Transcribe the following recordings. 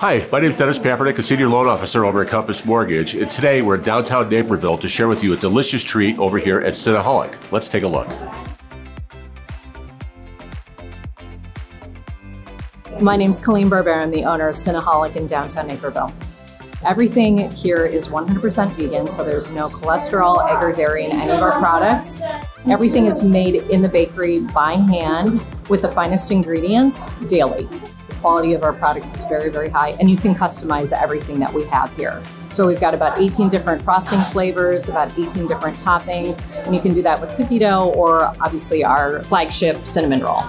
Hi, my name is Dennis Papiernik, a senior loan officer over at Compass Mortgage, and today we're in downtown Naperville to share with you a delicious treat over here at Cinnaholic. Let's take a look. My name's Colleen Barber. I'm the owner of Cinnaholic in downtown Naperville. Everything here is 100% vegan, so there's no cholesterol, egg or dairy in any of our products. Everything is made in the bakery by hand with the finest ingredients daily. The quality of our products is very, very high, and you can customize everything that we have here. So we've got about 18 different frosting flavors, about 18 different toppings, and you can do that with cookie dough or obviously our flagship cinnamon roll.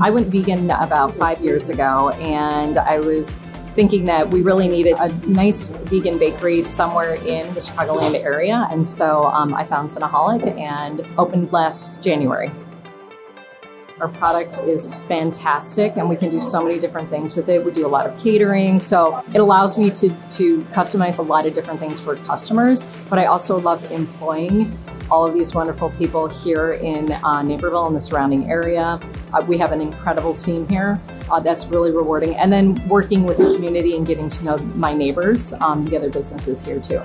I went vegan about 5 years ago, and I was thinking that we really needed a nice vegan bakery somewhere in the Chicagoland area, and so I found Cinnaholic and opened last January. Our product is fantastic, and we can do so many different things with it. We do a lot of catering, so it allows me to customize a lot of different things for customers, but I also love employing all of these wonderful people here in Naperville and the surrounding area. We have an incredible team here. That's really rewarding. And then working with the community and getting to know my neighbors, the other businesses here too.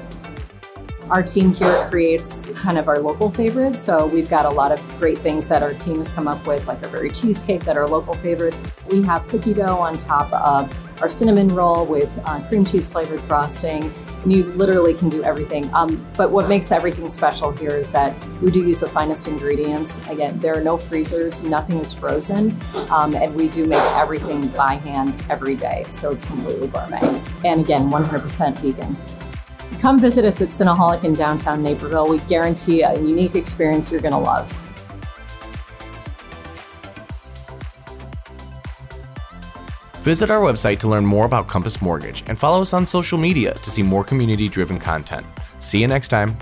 Our team here creates kind of our local favorites. So we've got a lot of great things that our team has come up with, like our very cheesecake that are local favorites. We have cookie dough on top of our cinnamon roll with cream cheese flavored frosting. And you literally can do everything. But what makes everything special here is that we do use the finest ingredients. Again, there are no freezers, nothing is frozen, and we do make everything by hand every day. So it's completely gourmet. And again, 100% vegan. Come visit us at Cinnaholic in downtown Naperville. We guarantee a unique experience you're gonna love. Visit our website to learn more about Compass Mortgage and follow us on social media to see more community-driven content. See you next time.